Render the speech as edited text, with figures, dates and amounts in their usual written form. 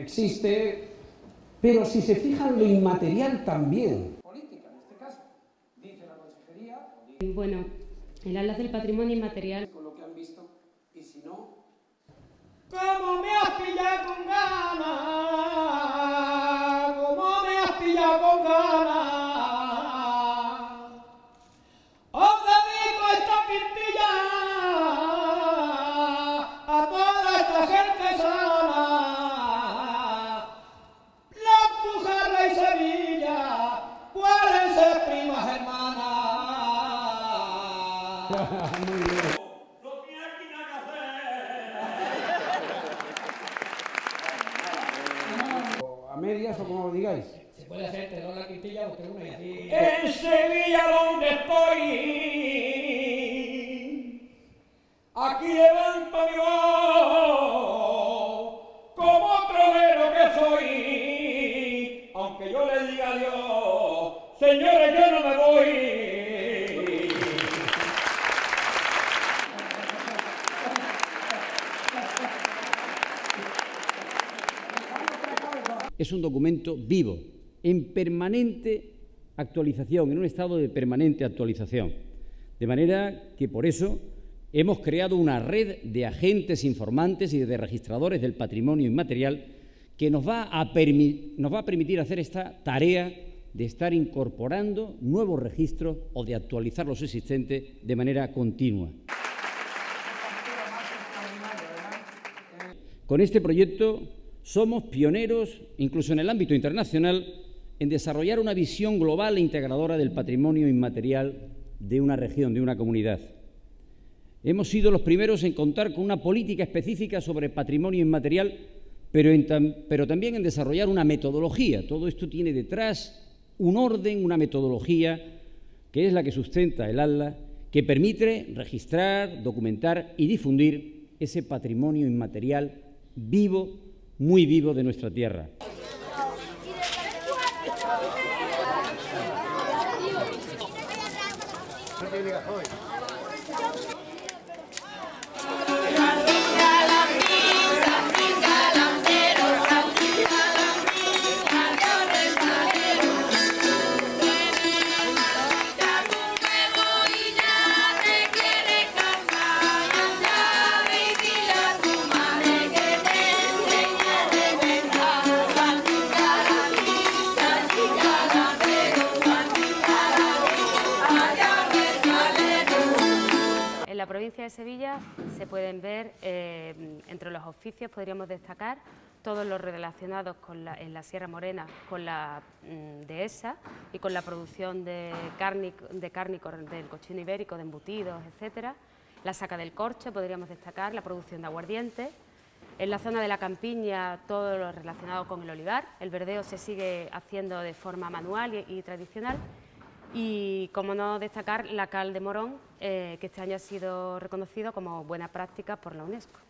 existe, pero si se fijan, lo inmaterial también. Política, en este caso, dice la consejería. Bueno, el Atlas del Patrimonio Inmaterial. Con lo que han visto, y si no. ¿Cómo me has pillado con ganas? ¿Cómo me has pillado con ganas? Muy bien. No tiene aquí nada que hacer. A medias o como lo digáis. Se puede hacer, te doy la quintilla o te una y así. En Sevilla donde estoy, aquí levanto yo como trovero que soy, aunque yo le diga a Dios, señores, yo no me voy. Es un documento vivo, en permanente actualización, en un estado de permanente actualización. De manera que, por eso, hemos creado una red de agentes informantes y de registradores del patrimonio inmaterial que nos va a permitir hacer esta tarea de estar incorporando nuevos registros o de actualizar los existentes de manera continua. Con este proyecto somos pioneros, incluso en el ámbito internacional, en desarrollar una visión global e integradora del patrimonio inmaterial de una región, de una comunidad. Hemos sido los primeros en contar con una política específica sobre patrimonio inmaterial, pero también en desarrollar una metodología. Todo esto tiene detrás un orden, una metodología, que es la que sustenta el Atlas, que permite registrar, documentar y difundir ese patrimonio inmaterial vivo, muy vivo de nuestra tierra. En la provincia de Sevilla se pueden ver, entre los oficios podríamos destacar todos los relacionados en la Sierra Morena con la dehesa y con la producción de cárnicos, del cochino ibérico, de embutidos, etcétera. La saca del corcho podríamos destacar, la producción de aguardiente. En la zona de la campiña todo lo relacionado con el olivar. El verdeo se sigue haciendo de forma manual y tradicional. Y, como no, destacar la Cal de Morón, que este año ha sido reconocido como buena práctica por la UNESCO.